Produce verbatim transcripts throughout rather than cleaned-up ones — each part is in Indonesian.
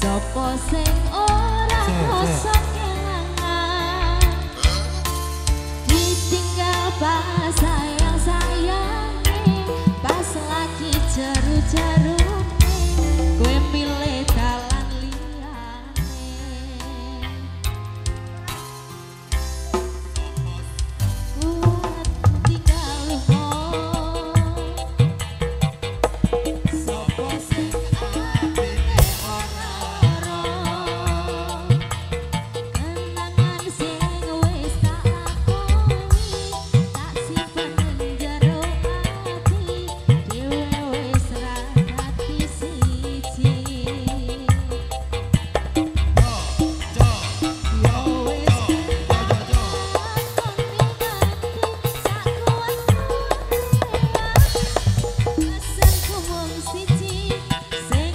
Sopo sing ora koso ngelangan ditinggal pas sayang sayangi pas lagi jeru-jeru kowe pilih dalan liyane. Ku tinggal lunga sopo sing atine ora lara kenangan sing wis tak lakoni tak simpen jero ati dhewe wis ra ati siji yo wis lakoni ngerti sak kuwatku pesenku wong siji sing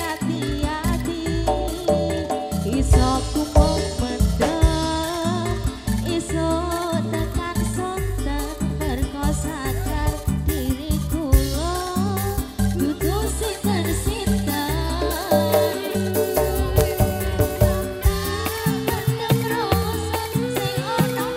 ati-ati iso kumpul mandeg iso tekan soten diriku iku sinten-sinten yo wis ben mung kandem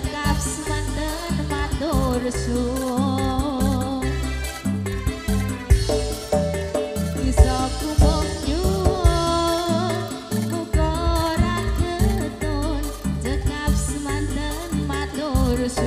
rasa ana tetep tak kuwat. Terima